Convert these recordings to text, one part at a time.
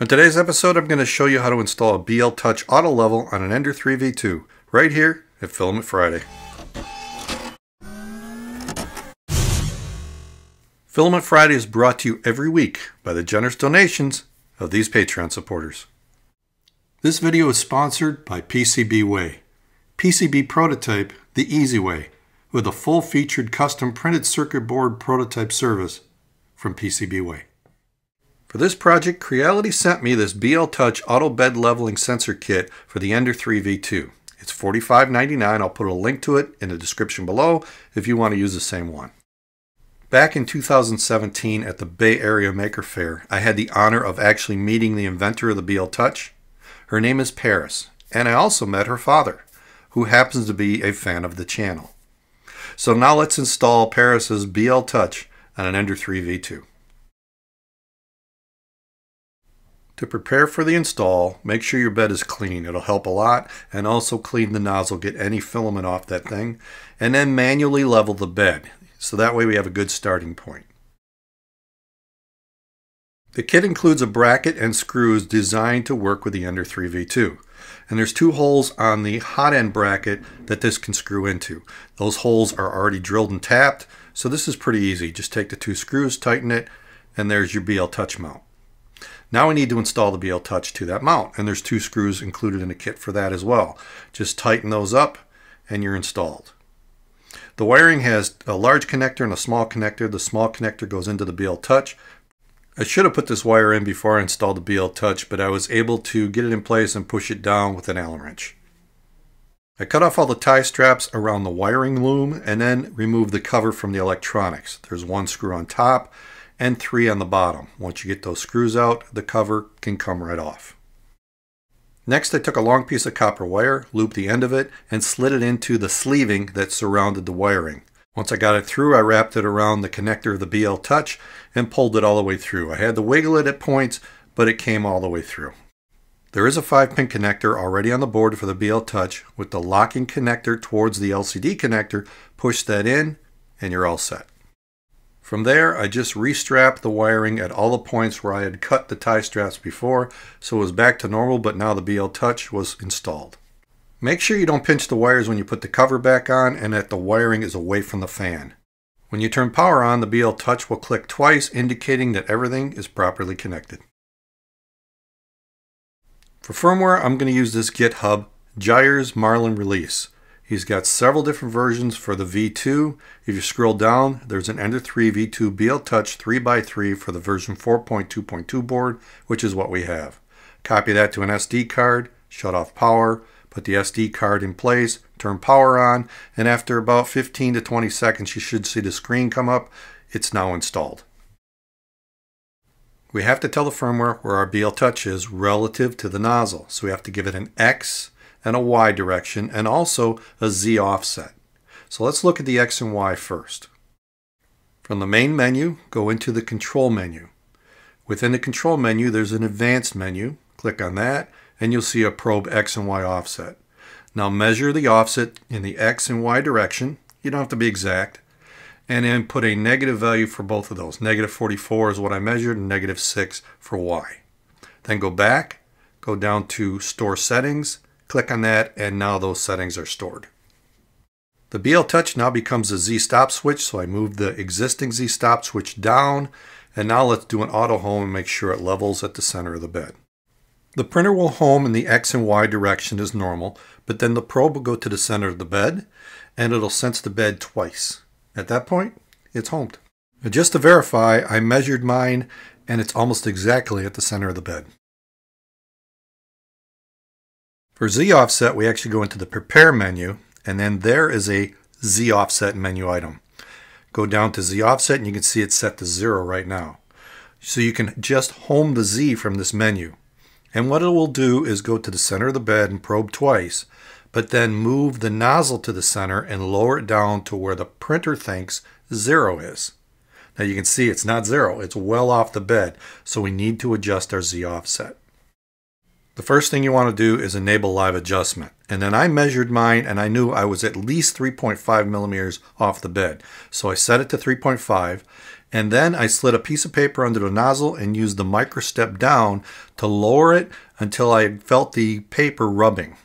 On today's episode, I'm going to show you how to install a BLTouch auto level on an Ender 3 V2, right here at Filament Friday. Filament Friday is brought to you every week by the generous donations of these Patreon supporters. This video is sponsored by PCBWay. PCB Prototype, the easy way, with a full-featured custom printed circuit board prototype service from PCBWay. For this project, Creality sent me this BLTouch Auto Bed Leveling Sensor Kit for the Ender 3 V2. It's $45.99. I'll put a link to it in the description below if you want to use the same one. Back in 2017 at the Bay Area Maker Fair, I had the honor of actually meeting the inventor of the BLTouch. Her name is Paris, and I also met her father, who happens to be a fan of the channel. So now let's install Paris's BLTouch on an Ender 3 V2. To prepare for the install, make sure your bed is clean. It'll help a lot, and also clean the nozzle, get any filament off that thing, and then manually level the bed. So that way we have a good starting point. The kit includes a bracket and screws designed to work with the Ender 3 V2. And there's two holes on the hot end bracket that this can screw into. Those holes are already drilled and tapped, so this is pretty easy. Just take the two screws, tighten it, and there's your BLTouch mount. Now we need to install the BLTouch to that mount, and there's two screws included in the kit for that as well. Just tighten those up and you're installed. The wiring has a large connector and a small connector. The small connector goes into the BLTouch. I should have put this wire in before I installed the BLTouch, but I was able to get it in place and push it down with an Allen wrench. I cut off all the tie straps around the wiring loom and then removed the cover from the electronics. There's one screw on top and three on the bottom. Once you get those screws out, the cover can come right off. Next, I took a long piece of copper wire, looped the end of it, and slid it into the sleeving that surrounded the wiring. Once I got it through, I wrapped it around the connector of the BLTouch and pulled it all the way through. I had to wiggle it at points, but it came all the way through. There is a 5-pin connector already on the board for the BLTouch with the locking connector towards the LCD connector. Push that in and you're all set. From there, I just restrapped the wiring at all the points where I had cut the tie straps before, so it was back to normal, but now the BLTouch was installed. Make sure you don't pinch the wires when you put the cover back on and that the wiring is away from the fan. When you turn power on, the BLTouch will click twice, indicating that everything is properly connected. For firmware, I'm going to use this GitHub Jyers Marlin release. He's got several different versions for the V2. If you scroll down, there's an Ender 3 V2 BLTouch 3x3 for the version 4.2.2 board, which is what we have. Copy that to an SD card, shut off power, put the SD card in place, turn power on, and after about 15 to 20 seconds you should see the screen come up. It's now installed. We have to tell the firmware where our BLTouch is relative to the nozzle. So we have to give it an X and a Y direction and also a Z offset. So let's look at the X and Y first. From the main menu, go into the control menu. Within the control menu, there's an advanced menu. Click on that, and you'll see a probe X and Y offset. Now measure the offset in the X and Y direction. You don't have to be exact. And then put a negative value for both of those. Negative 44 is what I measured, and negative 6 for Y. Then go back, go down to Store Settings, click on that, and now those settings are stored. The BLTouch now becomes a Z-stop switch, so I moved the existing Z-stop switch down, and now let's do an auto home and make sure it levels at the center of the bed. The printer will home in the X and Y direction as normal, but then the probe will go to the center of the bed and it'll sense the bed twice. At that point, it's homed. Now just to verify, I measured mine and it's almost exactly at the center of the bed. For Z offset, we actually go into the Prepare menu, and then there is a Z offset menu item. Go down to Z offset and you can see it's set to 0 right now. So you can just home the Z from this menu. And what it will do is go to the center of the bed and probe twice, but then move the nozzle to the center and lower it down to where the printer thinks 0 is. Now you can see it's not 0, it's well off the bed, so we need to adjust our Z offset. The first thing you want to do is enable live adjustment. And then I measured mine and I knew I was at least 3.5 millimeters off the bed. So I set it to 3.5 And then I slid a piece of paper under the nozzle and used the microstep down to lower it until I felt the paper rubbing.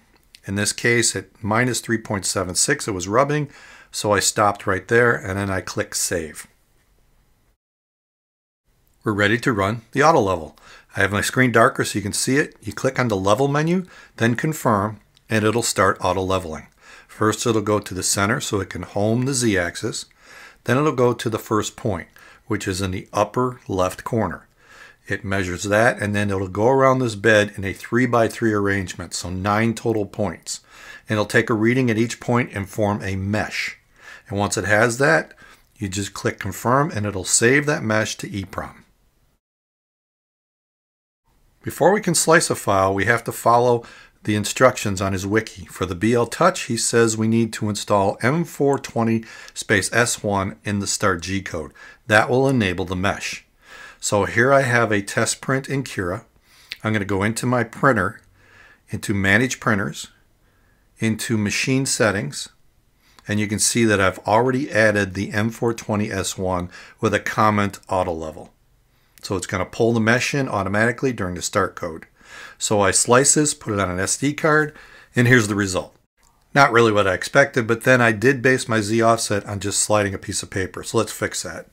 In this case, at minus 3.76, it was rubbing. So I stopped right there and then I click save. We're ready to run the auto level. I have my screen darker so you can see it. You click on the level menu, then confirm, and it'll start auto leveling. First, it'll go to the center so it can home the z-axis. Then it'll go to the first point, which is in the upper left corner. It measures that, and then it'll go around this bed in a 3x3 arrangement, so 9 total points. And it'll take a reading at each point and form a mesh. And once it has that, you just click confirm and it'll save that mesh to EEPROM. Before we can slice a file, we have to follow the instructions on his wiki. For the BLTouch, he says we need to install M420 S1 in the start G code. That will enable the mesh. So here I have a test print in Cura. I'm going to go into my printer, into manage printers, into machine settings, and you can see that I've already added the M420 S1 with a comment auto level. So it's going to pull the mesh in automatically during the start code. So I slice this, put it on an SD card, and here's the result. Not really what I expected, but then I did base my Z offset on just sliding a piece of paper. So let's fix that.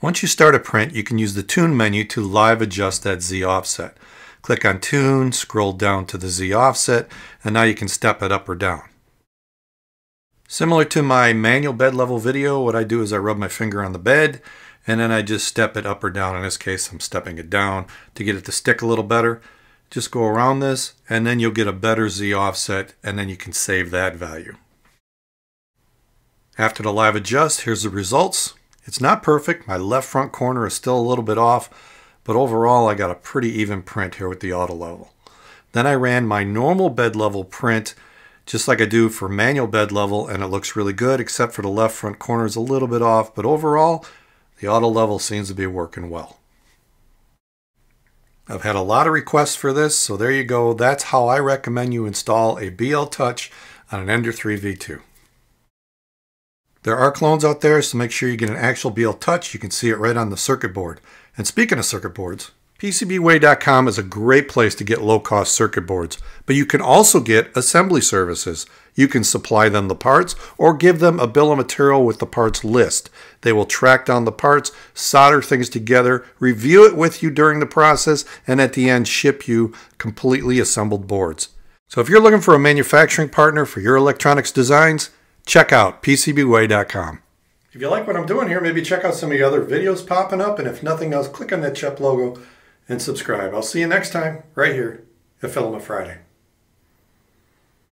Once you start a print, you can use the Tune menu to live adjust that Z offset. Click on Tune, scroll down to the Z offset, and now you can step it up or down. Similar to my manual bed level video, what I do is I rub my finger on the bed, and then I just step it up or down. In this case, I'm stepping it down to get it to stick a little better. Just go around this, and then you'll get a better Z offset, and then you can save that value. After the live adjust, here's the results. It's not perfect. My left front corner is still a little bit off, but overall I got a pretty even print here with the auto level. Then I ran my normal bed level print just like I do for manual bed level, and it looks really good except for the left front corner is a little bit off, but overall the auto level seems to be working well. I've had a lot of requests for this, so there you go. That's how I recommend you install a BLTouch on an Ender 3 V2. There are clones out there, so make sure you get an actual BLTouch. You can see it right on the circuit board. And speaking of circuit boards, PCBWay.com is a great place to get low-cost circuit boards, but you can also get assembly services. You can supply them the parts or give them a bill of material with the parts list. They will track down the parts, solder things together, review it with you during the process, and at the end ship you completely assembled boards. So if you're looking for a manufacturing partner for your electronics designs, check out PCBWay.com. If you like what I'm doing here, maybe check out some of the other videos popping up. And if nothing else, click on that CHEP logo and subscribe. I'll see you next time right here at Filament Friday.